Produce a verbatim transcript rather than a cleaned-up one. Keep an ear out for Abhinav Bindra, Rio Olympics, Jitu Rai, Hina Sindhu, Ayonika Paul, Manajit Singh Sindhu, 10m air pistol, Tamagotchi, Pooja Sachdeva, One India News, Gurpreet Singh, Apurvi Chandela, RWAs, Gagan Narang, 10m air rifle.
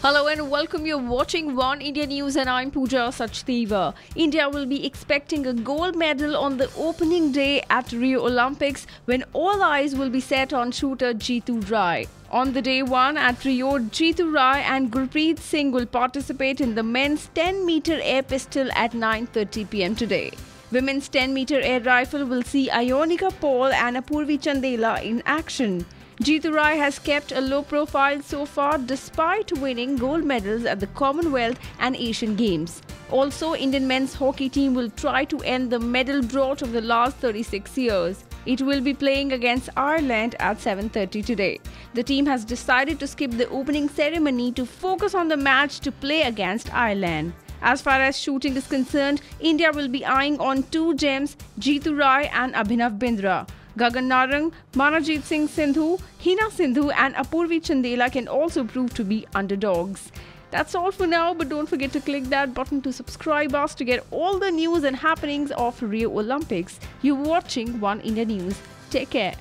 Hello and welcome. You're watching One India News and I'm Pooja Sachdeva. India will be expecting a gold medal on the opening day at Rio Olympics when all eyes will be set on shooter Jitu Rai. On the day one at Rio, Jitu Rai and Gurpreet Singh will participate in the men's ten meter air pistol at nine thirty p m today. Women's ten meter air rifle will see Ayonika Paul and Apurvi Chandela in action. Jitu Rai has kept a low profile so far despite winning gold medals at the Commonwealth and Asian Games. Also, Indian men's hockey team will try to end the medal drought of the last thirty-six years. It will be playing against Ireland at seven thirty today. The team has decided to skip the opening ceremony to focus on the match to play against Ireland. As far as shooting is concerned, India will be eyeing on two gems, Jitu Rai and Abhinav Bindra. Gagan Narang, Manajit Singh Sindhu, Hina Sindhu and Apurvi Chandela can also prove to be underdogs. That's all for now, but don't forget to click that button to subscribe us to get all the news and happenings of Rio Olympics. You're watching One India News. Take care.